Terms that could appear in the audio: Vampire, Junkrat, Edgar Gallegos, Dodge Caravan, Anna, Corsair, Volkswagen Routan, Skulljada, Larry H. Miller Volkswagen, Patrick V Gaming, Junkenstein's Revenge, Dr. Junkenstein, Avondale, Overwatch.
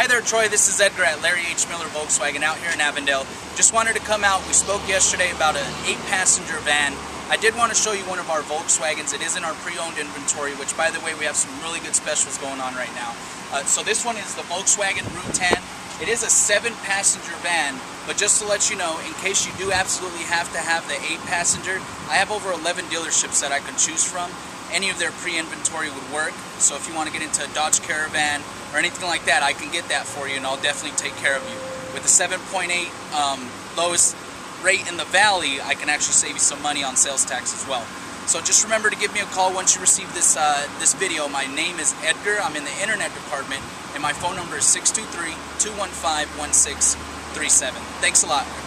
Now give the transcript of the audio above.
Hi there, Troy. This is Edgar at Larry H. Miller Volkswagen out here in Avondale. Just wanted to come out. We spoke yesterday about an 8-passenger van. I did want to show you one of our Volkswagens. It is in our pre-owned inventory, which, by the way, we have some really good specials going on right now. So this one is the Volkswagen Routan. It is a 7-passenger van, but just to let you know, in case you do absolutely have to have the 8-passenger, I have over 11 dealerships that I can choose from. Any of their pre-inventory would work, so if you want to get into a Dodge Caravan or anything like that, I can get that for you, and I'll definitely take care of you. With the 7.8 lowest rate in the valley, I can actually save you some money on sales tax as well. So just remember to give me a call once you receive this, this video. My name is Edgar. I'm in the internet department, and my phone number is 623-215-1637. Thanks a lot.